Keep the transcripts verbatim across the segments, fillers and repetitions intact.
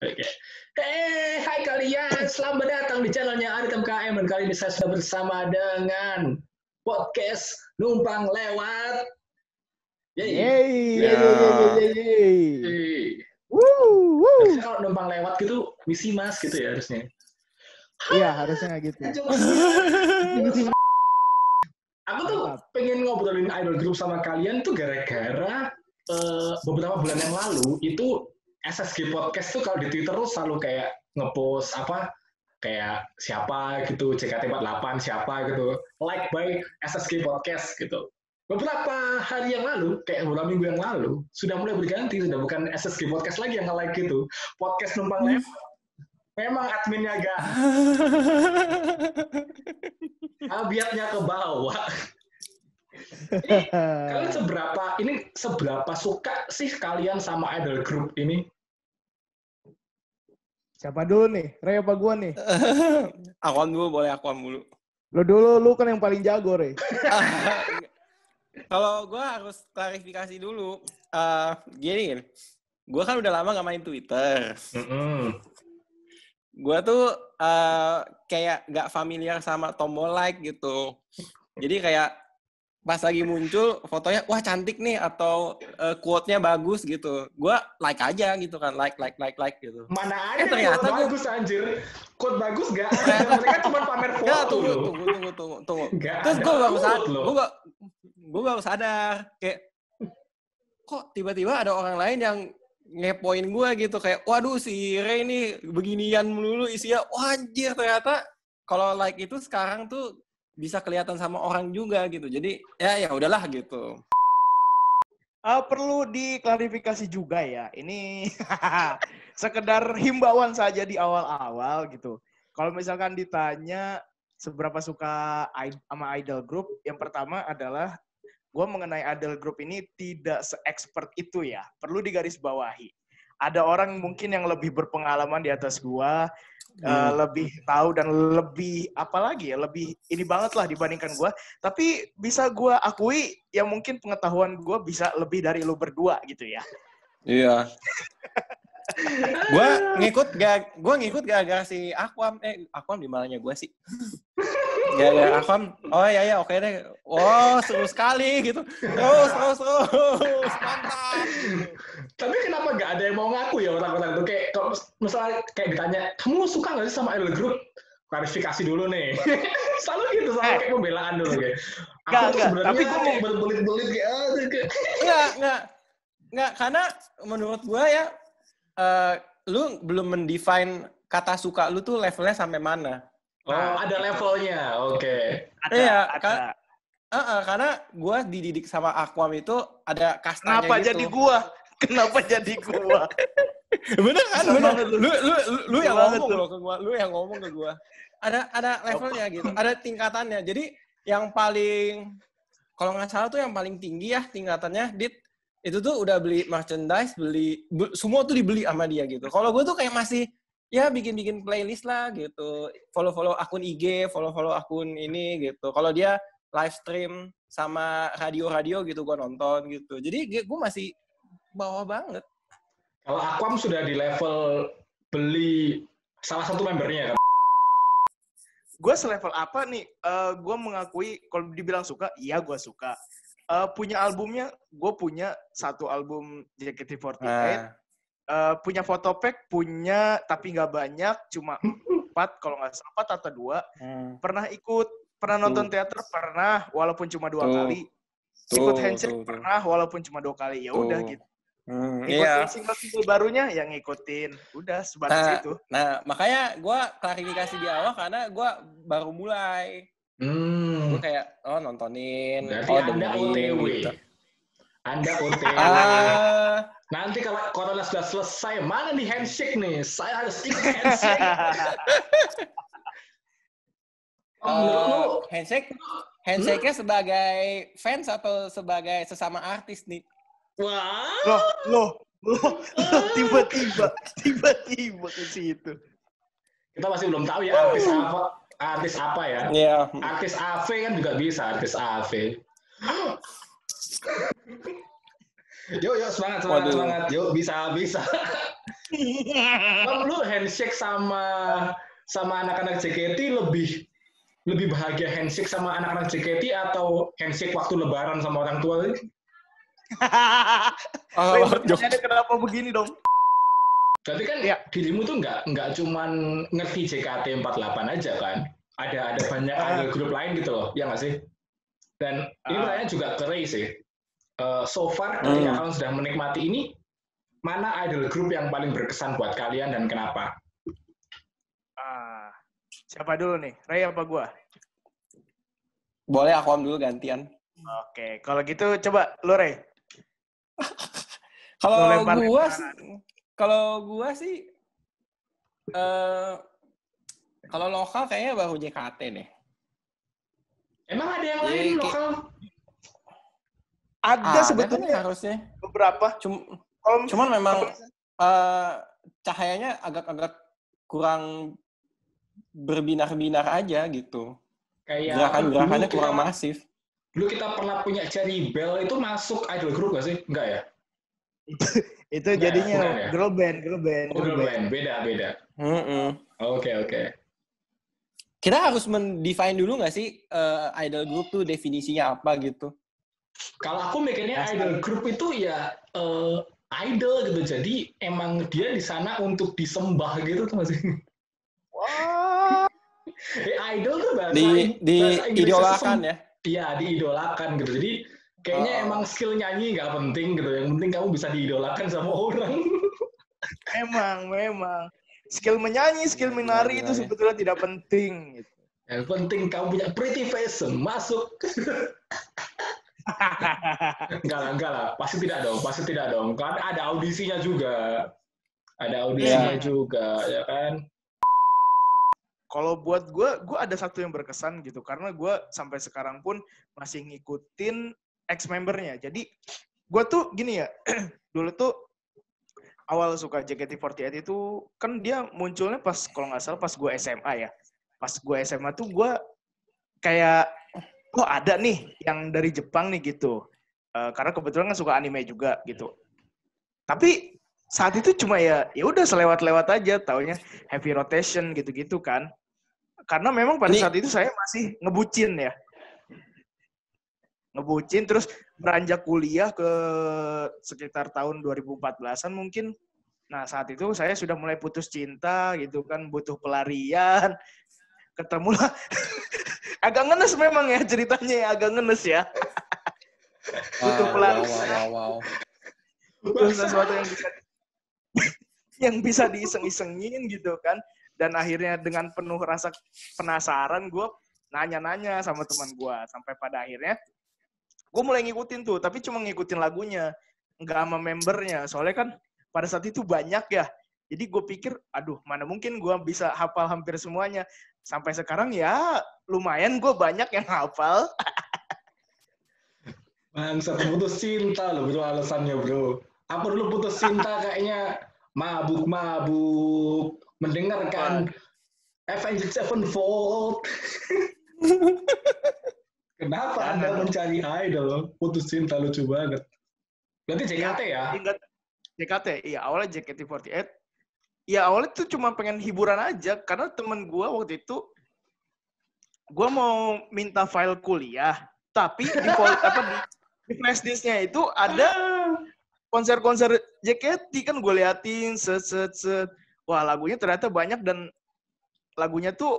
Oke. Hey, hai kalian, selamat datang di channelnya Adit M K M, dan kali ini saya sudah bersama dengan Podcast Numpang Lewat. Yeay. Yeay. Woo. Kalau numpang lewat gitu misi Mas gitu ya harusnya. Iya, harusnya gitu. Aku tuh pengen ngobrolin idol group sama kalian tuh gara-gara uh, beberapa bulan yang lalu itu S S K Podcast tuh kalau di Twitter tuh selalu kayak ngepost apa kayak siapa gitu, J K T empat puluh delapan siapa gitu, like by S S K Podcast gitu. Beberapa hari yang lalu, kayak beberapa minggu yang lalu, sudah mulai berganti, sudah bukan S S K Podcast lagi yang nge-like gitu, Podcast Numpang Lewat. Memang adminnya agak abiatnya ke bawah. Ini, kalian seberapa ini seberapa suka sih kalian sama idol group ini? Siapa dulu nih? Rey apa gua nih? Akuan dulu, boleh akuan dulu. Lo dulu, lu kan yang paling jago, Rey. Kalau gua harus klarifikasi dulu. Uh, gini kan, gua kan udah lama gak main Twitter. Mm-hmm. Gua tuh uh, kayak gak familiar sama tombol like gitu. Jadi kayak pas lagi muncul fotonya, wah cantik nih, atau uh, quote-nya bagus gitu. Gua like aja gitu kan, like, like, like, like gitu. Mana ada eh, ternyata quote bagus anjir. Quote bagus gak? Mereka cuma pamer foto. Gak, tunggu, tunggu, tunggu, tunggu, tunggu. Terus gua baru sadar, gua, ba- gua baru sadar, kayak, kok tiba-tiba ada orang lain yang ngepoin gua gitu. Kayak, waduh si Rey ini beginian melulu isinya. Wah anjir, ternyata kalau like itu sekarang tuh bisa kelihatan sama orang juga gitu. Jadi ya ya udahlah gitu. Uh, perlu diklarifikasi juga ya. Ini sekedar himbauan saja di awal-awal gitu. Kalau misalkan ditanya seberapa suka i- sama idol group, yang pertama adalah gue mengenai idol group ini tidak se-expert itu ya. Perlu digarisbawahi. Ada orang mungkin yang lebih berpengalaman di atas gua, hmm. uh, lebih tahu dan lebih apa lagi ya, lebih ini banget lah dibandingkan gua. Tapi bisa gua akui, ya mungkin pengetahuan gua bisa lebih dari lu berdua gitu ya. Iya. gua ngikut gak, gua ngikut gak gara si Akwam, eh Akwam di malanya gua sih. Ya ya Akwam, oh ya ya oke deh, oh seru sekali gitu, terus terus terus mantap. Tapi kenapa nggak ada yang mau ngaku ya orang-orang tuh, kayak kalau misalnya kayak ditanya kamu suka nggak sih sama idol group, klarifikasi dulu nih. Selalu gitu, selalu kayak pembelaan dulu kayak. Aku tuh sebenarnya kayak berbelit-belit kayak. Nggak nggak nggak karena menurut gua ya, uh, lu belum mendefine kata suka lu tuh levelnya sampai mana. Oh, nah, ada levelnya, oke. Okay. Ada, ya, ada. Ka- uh, uh, karena gue dididik sama Akwam itu ada kastanya. Kenapa gitu. Jadi gua? Kenapa jadi gua? Bener kan? Bener. Lu, lu, lu, lu yang ngomong loh ke gua. Lu yang ngomong ke gua. Ada, ada levelnya gitu. Ada tingkatannya. Jadi yang paling, kalau nggak salah tuh yang paling tinggi ya tingkatannya, Dit, itu tuh udah beli merchandise, beli bu, semua tuh dibeli sama dia gitu. Kalau gue tuh kayak masih ya bikin-bikin playlist lah gitu, follow-follow akun I G, follow-follow akun ini gitu. Kalau dia live stream sama radio-radio gitu gue nonton gitu. Jadi gue masih bawah banget. Kalau Akwam sudah di level beli salah satu membernya kan? Gue selevel apa nih? Uh, gue mengakui kalau dibilang suka, iya gue suka. Uh, punya albumnya, gue punya satu album J K T empat puluh delapan. Ah. Uh, punya fotopack, punya tapi nggak banyak, cuma empat kalau nggak salah, empat atau dua. Hmm. Pernah ikut, pernah nonton tuh. Teater, pernah walaupun cuma dua tuh. Kali. Tuh. Ikut handshake tuh, tuh. Pernah walaupun cuma dua kali. Ya udah gitu. Hmm, ikutin iya. Single-single barunya yang ngikutin. Udah sebatas nah, itu. Nah makanya gue klarifikasi di awal karena gue baru mulai. Hmm. Gue kayak oh nontonin. Berarti oh anda O T W. Gitu. Anda O T W. uh, Nanti kalau corona sudah selesai, mana nih handshake nih? Saya harus ikut handshake. Oh, uh, handshake? Handshake-nya hmm? sebagai fans atau sebagai sesama artis nih? Wah. Loh, loh, loh, loh tiba-tiba, tiba-tiba ke situ. Kita masih belum tahu ya artis apa, artis apa ya? Yeah. Artis A V kan juga bisa, artis A V. Yo yo semangat semangat Waduh. semangat. Yo bisa bisa. Bang, lu handshake sama sama anak-anak J K T lebih lebih bahagia handshake sama anak-anak J K T atau handshake waktu lebaran sama orang tua sih? Hahaha. Kenapa begini dong? Berarti kan ya, dirimu tuh nggak nggak cuman ngerti J K T empat delapan aja kan? Ada ada banyak ada grup lain gitu loh, ya nggak sih? Dan ini pertanyaan juga ke Ray sih. Uh, so far ketika hmm. kalian sudah menikmati ini, mana idol group yang paling berkesan buat kalian dan kenapa? Uh, siapa dulu nih? Ray apa gua? Boleh aku am dulu gantian. Oke, okay. Kalau gitu coba lu Ray. Kalau gua, kalau gua sih, uh, kalau lokal kayaknya baru J K T deh. Emang ada yang lain J K... lokal? Ada ah, sebetulnya harusnya beberapa. Cuma, cuman memang uh, cahayanya agak-agak kurang berbinar-binar aja gitu. Kayak gerakan-gerakannya kurang kita, masif. Dulu kita pernah punya Cherry Bell itu masuk idol group nggak sih? Enggak ya? Itu nggak, jadinya ya? girl band, girl band. Oh, girl band, beda-beda. Oke oke. Kita harus mendefine dulu nggak sih uh, idol group tuh definisinya apa gitu? Kalau aku mikirnya idol group itu ya uh, idol gitu, jadi emang dia di sana untuk disembah gitu tuh masih. Wah. Idol tuh bahasa di, di bahasa diidolakan ya? Iya, diidolakan gitu. Jadi kayaknya oh. emang skill nyanyi nggak penting gitu. Yang penting kamu bisa diidolakan sama orang. Emang, memang skill menyanyi, skill menari itu sebetulnya tidak penting. Gitu. Yang penting kamu punya pretty face, masuk. Enggak lah, enggak lah. Pasti tidak dong, pasti tidak dong. Kan ada audisinya juga. Ada audisinya yeah. juga, ya kan? Kalau buat gue, gue ada satu yang berkesan gitu. Karena gue sampai sekarang pun masih ngikutin ex-membernya. Jadi, gue tuh gini ya, dulu tuh awal suka J K T empat delapan itu, kan dia munculnya pas, kalau nggak salah pas gue S M A ya. Pas gue S M A tuh gue kayak... oh ada nih yang dari Jepang nih gitu. Uh, karena kebetulan kan suka anime juga gitu. Tapi saat itu cuma ya ya udah selewat-lewat aja taunya Heavy Rotation gitu-gitu kan. Karena memang pada saat itu saya masih ngebucin ya. Ngebucin terus beranjak kuliah ke sekitar tahun dua ribu empat belasan mungkin. Nah, saat itu saya sudah mulai putus cinta gitu kan, butuh pelarian. Ketemulah agak ngenes memang ya ceritanya ya, agak ngenes ya. Butuh pelarian. Wow, wow, wow. Butuh sesuatu yang bisa yang bisa diiseng-isengin gitu kan. Dan akhirnya dengan penuh rasa penasaran gue nanya-nanya sama teman gue. Sampai pada akhirnya gue mulai ngikutin tuh. Tapi cuma ngikutin lagunya. Nggak sama membernya. Soalnya kan pada saat itu banyak ya. Jadi gue pikir, aduh mana mungkin gue bisa hafal hampir semuanya. Sampai sekarang ya lumayan gue banyak yang hafal. Bangsat, putus cinta loh bro alasannya bro. Apa dulu putus cinta kayaknya mabuk-mabuk. Mendengarkan Avenged Sevenfold. Kenapa Anda mencari idol? Putus cinta lucu banget. Berarti J K T ya? J K T, iya awalnya J K T empat delapan. Ya awalnya tuh cuma pengen hiburan aja, karena temen gue waktu itu, gue mau minta file kuliah, tapi di, apa, di flash disknya itu ada konser-konser J K T, kan gue liatin, set, set, set. Wah lagunya ternyata banyak, dan lagunya tuh,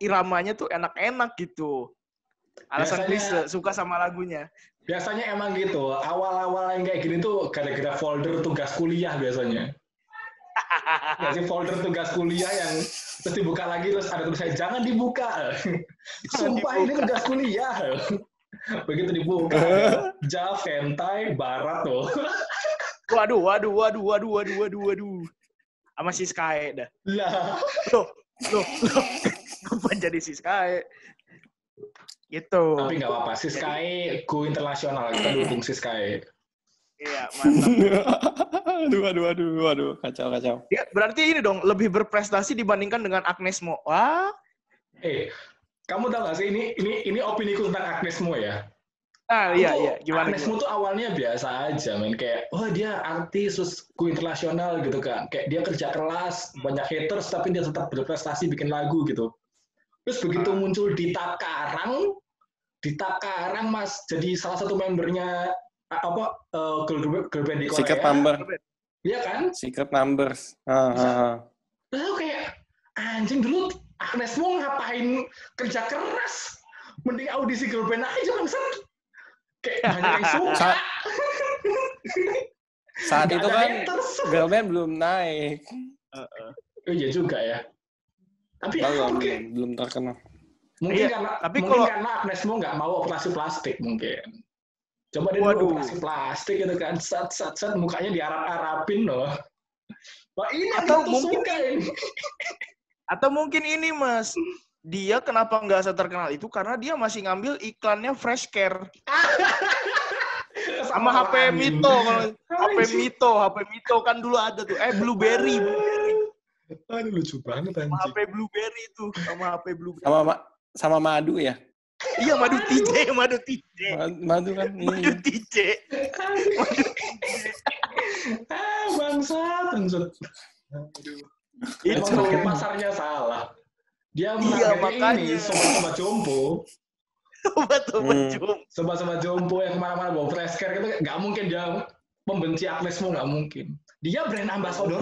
iramanya tuh enak-enak gitu. Alasan biasanya, suka sama lagunya. Biasanya emang gitu, awal-awal yang kayak gini tuh, gara-gara folder tugas kuliah biasanya. Kasih folder tugas kuliah yang terus dibuka lagi terus ada tulisannya jangan dibuka. Sumpah dibuka. Ini tugas kuliah. Begitu dibuka Jav, Hentai, Barat tuh. Waduh, waduh, waduh, waduh, waduh, waduh, waduh. Sama si Sky dah. Lah. Loh, loh, loh. Kenapa jadi si Sky? Gitu. Tapi nggak apa-apa, si Sky go internasional. Kita dukung si Sky. Iya, mantap. Aduh, aduh, aduh, aduh, kacau, kacau. Ya, berarti ini dong, lebih berprestasi dibandingkan dengan Agnes Mo. Wah. Eh, kamu tahu gak sih, ini ini, ini opini ku tentang Agnes Mo ya. Ah iya iya gimana? Agnesmu tuh awalnya biasa aja men, kayak oh dia artis terus queen internasional gitu kan, kayak dia kerja keras banyak haters tapi dia tetap berprestasi bikin lagu gitu. Terus begitu muncul di Takarang, di Takarang mas jadi salah satu membernya apa uh, girl group girl band di Korea. Secret Number. Iya kan? Secret Numbers. Heeh. Terus aku kayak anjing dulu Agnesmu ngapain kerja keras? Mending audisi girl band aja kan set. Kayak banyak yang suka. Sa- Saat itu kan girl band belum naik. Uh-uh. Oh iya juga ya. Tapi belum, mungkin, belum terkenal. Mungkin iya, karena, tapi mungkin kalau... karena Agnesmu nggak mau operasi plastik mungkin. Coba dia operasi plastik gitu kan, sat sat sat mukanya diarap-arapin loh. Wah ini atau mungkin suka, ini. Atau mungkin ini mas. Dia kenapa nggak seterkenal itu karena dia masih ngambil iklannya Fresh Care sama H P Mito, H P Mito, H P Mito kan dulu ada tuh, eh Blueberry, Blueberry. Aduh lucu banget anjing. Sama H P Blueberry itu, sama H P Blueberry. Sama ma- sama madu ya? Iya madu T J, madu T J. Madu kan? Madu T J. Madu T J. Ah bangsat, bangsat. Itu target pasarnya salah. Dia iya, makanya sobat-sobat jompo, sobat-sobat jompo, sobat-sobat jompo yang kemana-mana bawa Fresh Care gitu, nggak mungkin dia membenci Agnesmu, nggak mungkin. Dia brand ambassador.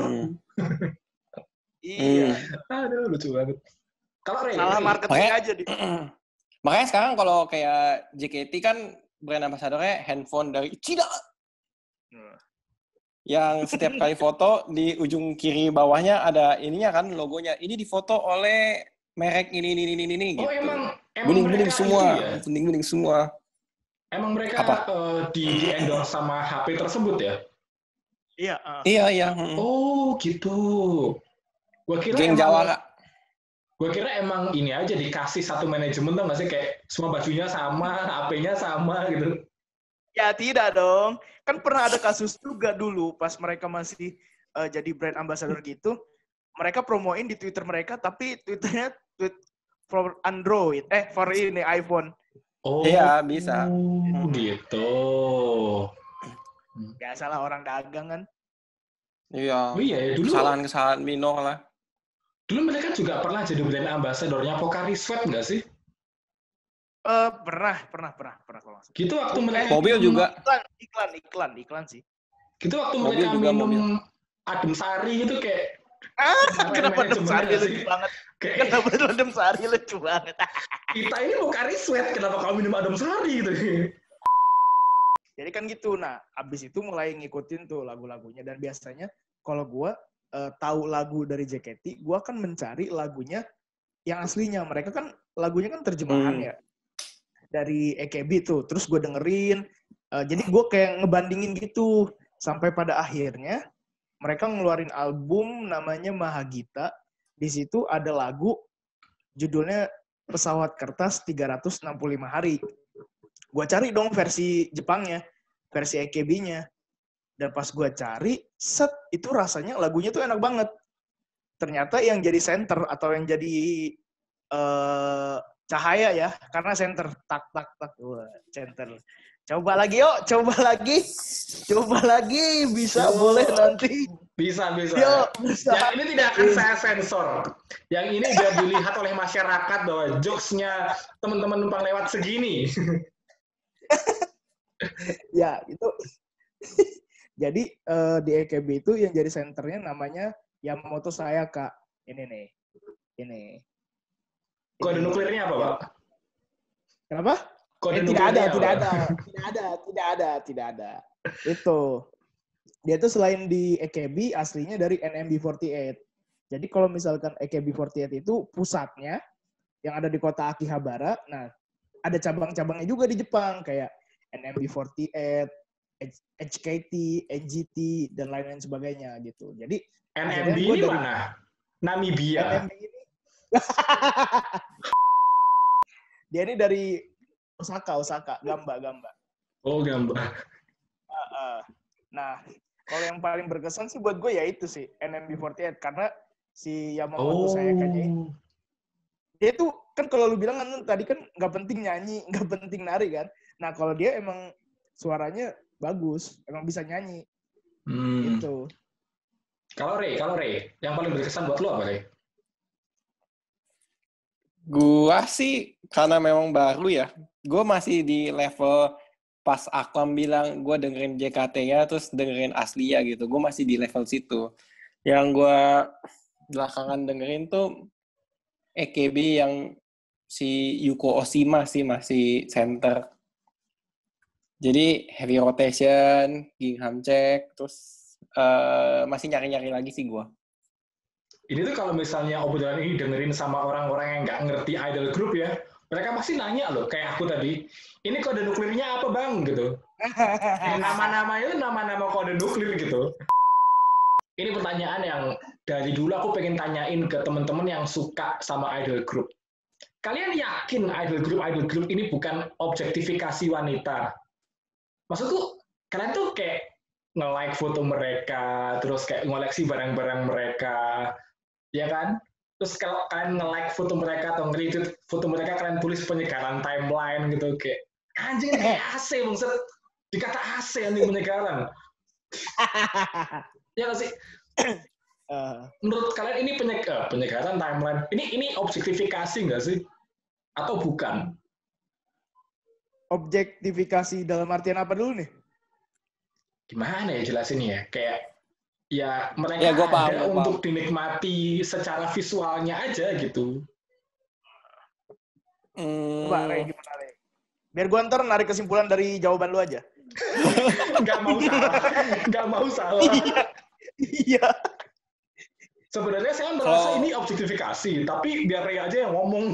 Iya. Aduh lucu banget. Kalau salah marketing aja di. Makanya sekarang kalau kayak J K T kan brand ambassadornya handphone dari Cina. Yang setiap kali foto di ujung kiri bawahnya ada ininya kan logonya. Ini difoto oleh merek ini ini ini ini gitu. Oh emang, emang bening-bening semua, ya? bening-bening semua. Emang mereka uh, di endorse sama H P tersebut ya? Iya. Uh. Iya iya. Oh gitu. Gua kira Geng emang, Jawa Kak. Gua kira emang ini aja dikasih satu manajemen tuh nggak sih kayak semua bajunya sama, H P-nya sama gitu. Ya tidak dong. Kan pernah ada kasus juga dulu pas mereka masih uh, jadi brand ambassador gitu. Mereka promoin di Twitter mereka, tapi Twitternya tweet for Android, eh for ini iPhone. Oh, iya bisa. Gitu. Biasalah orang dagang kan. Iya. Oh, iya ya, dulu. Kesalahan-kesalahan minor lah. Dulu mereka juga pernah jadi brand ambassador-nya Pocari Sweat nggak sih? Eh uh, pernah, pernah, pernah, pernah kalau nggak salah. Gitu waktu mereka mobil minum, juga. Iklan, iklan, iklan, iklan sih. Gitu waktu mobil mereka juga, minum mobil. Adem Sari itu kayak. Ah, kenapa Adem Sari lucu banget? Kenapa Adem Sari lucu banget? Kita ini Pocari Sweat, kenapa kamu minum Adem Sari gitu? Jadi kan gitu, nah abis itu mulai ngikutin tuh lagu-lagunya dan biasanya kalau gue uh, tahu lagu dari J K T, gue akan mencari lagunya yang aslinya. Mereka kan lagunya kan terjemahan hmm. ya. Dari E K B tuh, terus gue dengerin, uh, jadi gue kayak ngebandingin gitu, sampai pada akhirnya mereka ngeluarin album namanya Mahagita, di situ ada lagu judulnya Pesawat Kertas tiga ratus enam puluh lima Hari. Gue cari dong versi Jepangnya, versi E K B-nya, dan pas gue cari, set itu rasanya lagunya tuh enak banget. Ternyata yang jadi center atau yang jadi uh, Cahaya ya, karena center tak tak tak, wah center. Coba lagi yuk, coba lagi, coba lagi, bisa oh, boleh nanti. Bisa bisa. Yo, bisa. Yang ini tidak akan saya sensor. Yang ini udah dilihat oleh masyarakat bahwa jokesnya teman-teman numpang lewat segini. Ya itu. Jadi uh, di E K B itu yang jadi senternya namanya Yamamoto saya kak. Ini nih, ini. Kode nuklirnya apa, Pak? Kenapa? Kode eh, tidak ada, apa? tidak ada, tidak ada, tidak ada, tidak ada. Itu. Dia tuh selain di E K B, aslinya dari N M B empat delapan. Jadi kalau misalkan E K B empat delapan itu pusatnya, yang ada di kota Akihabara, nah ada cabang-cabangnya juga di Jepang, kayak N M B empat delapan, H K T, N G T, dan lain-lain sebagainya gitu. Jadi N M B ini dari, mana? Namibia. N M B ini dia ini dari Osaka, Osaka, Gamba, Gamba. Oh, Gamba. Nah, kalau yang paling berkesan sih buat gue ya itu sih N M B empat delapan karena si Yamamoto oh. saya kayaknya ini. Dia tuh kan kalau lu bilang kan tadi kan nggak penting nyanyi, nggak penting nari kan. Nah kalau dia emang suaranya bagus, emang bisa nyanyi. Hmm. Gitu. Kalau Rey, kalau Rey, yang paling berkesan buat lo apa Rey? Gua sih karena memang baru ya. Gua masih di level pas Aklam bilang gua dengerin J K T-nya terus dengerin Aslia gitu. Gua masih di level situ. Yang gua belakangan dengerin tuh E K B yang si Yuko Oshima sih masih center. Jadi Heavy Rotation, Gingham Check, terus uh, masih nyari-nyari lagi sih gua. Ini tuh kalau misalnya obrolan ini dengerin sama orang-orang yang nggak ngerti idol group ya, mereka pasti nanya loh, kayak aku tadi, ini kode nuklirnya apa bang, gitu. Nama-nama itu nama-nama kode nuklir, gitu. Ini pertanyaan yang dari dulu aku pengen tanyain ke teman-teman yang suka sama idol group. Kalian yakin idol group-idol group ini bukan objektifikasi wanita? Maksudku, kalian tuh kayak nge-like foto mereka, terus kayak ngoleksi barang-barang mereka, ya kan? Terus kalau kalian nge-like foto mereka atau nge-retweet foto mereka, kalian tulis penyegaran timeline gitu, kayak anjing kayak A C bangset, dikata A C anjing penyegaran. Ya nggak sih? Menurut kalian ini penyeg- penyegaran timeline, ini ini objektifikasi nggak sih? Atau bukan? Objektifikasi dalam artian apa dulu nih? Gimana ya jelasin ya? Kayak ya mereka ya, gua paham, ada gua untuk dinikmati secara visualnya aja gitu. Hmm. Coba Rey, gimana Rey? Biar gue ntar narik kesimpulan dari jawaban lu aja. Gak mau salah, gak mau salah. Iya. Sebenarnya saya merasa oh. ini objektifikasi, tapi biar Rey aja yang ngomong.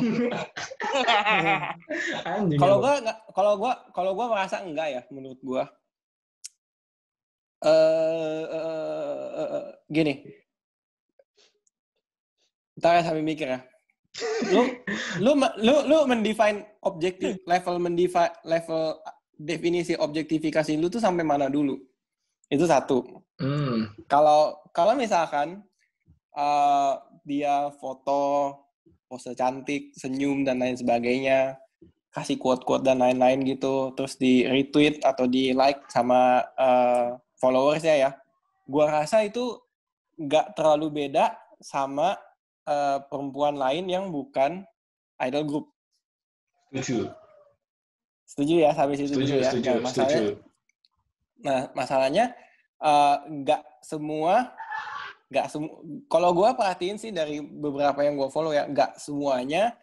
Anjing. Kalau gue, kalau gue, kalau gue merasa enggak ya menurut gue. Uh, uh, uh, uh, gini, ntar ya sambil mikir ya. Lu, lu, lu, lu mendefine objektif, level mendefine, level definisi objektifikasi lu tuh sampai mana dulu? Itu satu. Hmm. Kalau, kalau misalkan uh, dia foto, pose cantik, senyum dan lain sebagainya, kasih quote-quote dan lain-lain gitu, terus di retweet atau di like sama uh, followersnya ya, gue rasa itu nggak terlalu beda sama uh, perempuan lain yang bukan idol group. Setuju. Setuju ya, sampai situ setuju, dulu ya. Setuju, nah, masalahnya, setuju. Nah, masalahnya nggak uh, semua, nggak semua. Kalau gue perhatiin sih dari beberapa yang gue follow ya, nggak semuanya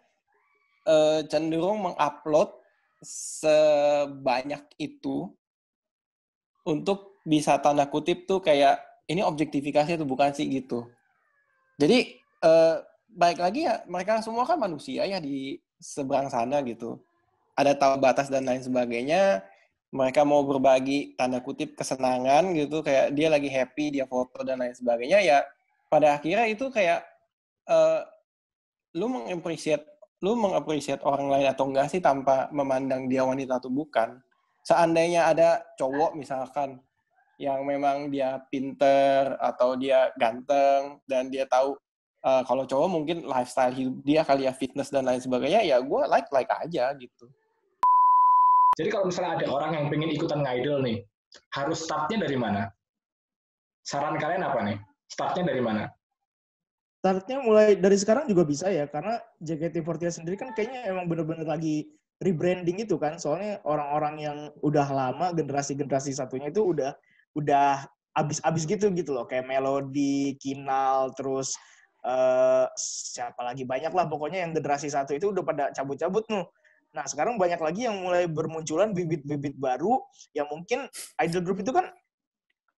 uh, cenderung mengupload sebanyak itu untuk bisa tanda kutip tuh kayak ini objektifikasi atau bukan sih gitu. Jadi eh, baik lagi ya, mereka semua kan manusia ya di seberang sana gitu. Ada tahu batas dan lain sebagainya. Mereka mau berbagi tanda kutip kesenangan gitu, kayak dia lagi happy, dia foto dan lain sebagainya ya. Pada akhirnya itu kayak eh, lu meng-appreciate, lu meng-appreciate orang lain atau enggak sih tanpa memandang dia wanita atau bukan. Seandainya ada cowok misalkan yang memang dia pinter atau dia ganteng dan dia tahu uh, kalau cowok mungkin lifestyle hidup dia kali ya, fitness dan lain sebagainya, ya gue like like aja gitu. Jadi kalau misalnya ada orang yang pengen ikutan ngidol nih, harus startnya dari mana? Saran kalian apa nih? Startnya dari mana? Startnya mulai dari sekarang juga bisa ya, karena J K T empat puluh delapan sendiri kan kayaknya emang bener-bener lagi rebranding itu kan, soalnya orang-orang yang udah lama, generasi-generasi satunya itu udah udah abis-abis gitu gitu loh, kayak Melody, Kinal, terus uh, siapa lagi, banyak lah pokoknya yang generasi satu itu udah pada cabut-cabut nuh. Nah sekarang banyak lagi yang mulai bermunculan bibit-bibit baru yang mungkin idol group itu kan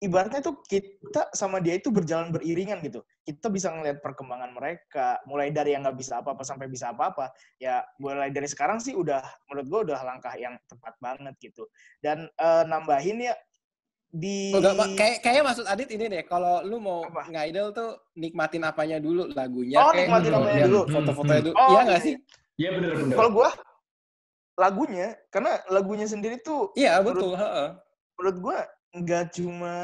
ibaratnya tuh kita sama dia itu berjalan beriringan gitu, kita bisa ngelihat perkembangan mereka mulai dari yang nggak bisa apa-apa sampai bisa apa-apa ya. Mulai dari sekarang sih udah menurut gue udah langkah yang tepat banget gitu. Dan uh, nambahin ya di kayak kayaknya maksud Adit ini deh, kalau lu mau apa? Ngidol tuh nikmatin apanya dulu, lagunya oh kayak nikmatin apanya dulu, foto-fotonya dulu, iya nggak sih? Iya benar-benar. Kalau gua lagunya, karena lagunya sendiri tuh iya betul, menurut, menurut gua nggak cuma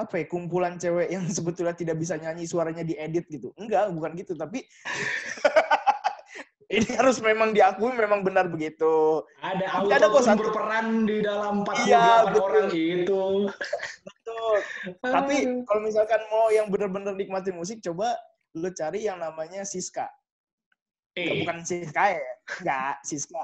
apa ya, kumpulan cewek yang sebetulnya tidak bisa nyanyi, suaranya diedit gitu, enggak, bukan gitu, tapi Ini harus memang diakui, memang benar begitu. Ada auto yang berperan di dalam empat puluh delapan iya, orang itu. Betul. Tapi kalau misalkan mau yang benar-benar nikmati musik, coba lu cari yang namanya Siska. Eh. Bukan Siska ya? Enggak, Siska.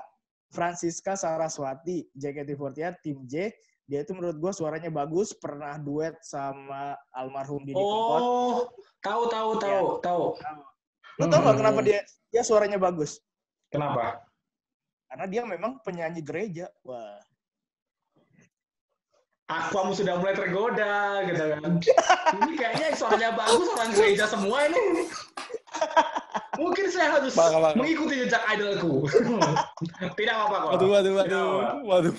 Francisca Saraswati, J K T empat delapan, Tim J. Dia itu menurut gue suaranya bagus, pernah duet sama almarhum Didi Kempot. Oh, tahu tahu tahu ya, tahu. tahu. Lo tau gak kenapa dia dia suaranya bagus? Kenapa? Karena dia memang penyanyi gereja. Wah. Aku sudah mulai tergoda, gitu kan. Ini kayaknya suaranya bagus, orang gereja semua ini. Mungkin saya harus bang, bang. mengikuti jejak idolku. Tidak apa-apa kok. Waduh, waduh, waduh. waduh.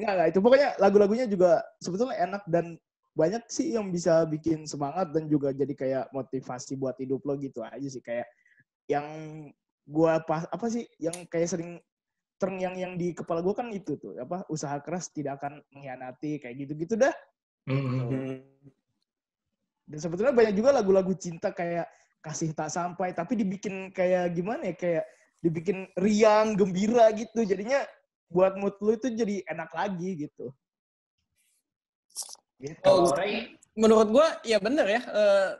Enggak, enggak. Itu pokoknya lagu-lagunya juga sebetulnya enak dan banyak sih yang bisa bikin semangat dan juga jadi kayak motivasi buat hidup lo gitu aja sih. Kayak yang gua pas apa sih yang kayak sering terngiang yang di kepala gua kan itu tuh apa usaha keras tidak akan mengkhianati kayak gitu-gitu dah. Mm-hmm. Dan sebetulnya banyak juga lagu-lagu cinta kayak kasih tak sampai tapi dibikin kayak gimana ya kayak dibikin riang gembira gitu jadinya buat mood lu itu jadi enak lagi gitu. Gitu. Oh, menurut gue ya bener ya, uh,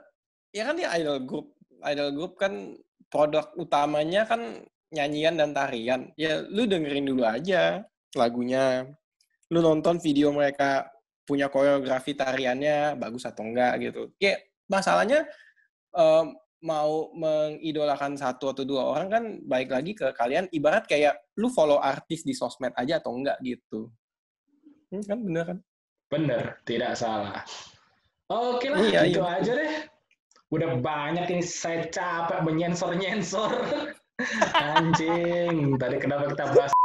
ya kan dia idol group, idol group kan produk utamanya kan nyanyian dan tarian. Ya lu dengerin dulu aja lagunya, lu nonton video mereka punya koreografi tariannya bagus atau enggak gitu. Ya masalahnya uh, mau mengidolakan satu atau dua orang kan baik lagi ke kalian. Ibarat kayak lu follow artis di sosmed aja atau enggak gitu. Hmm, kan bener kan? Bener, tidak salah. Oke lah, iya, gitu iya. aja deh. Udah banyak ini, saya capek menyensor-nyensor. Anjing, tadi kenapa kita bahas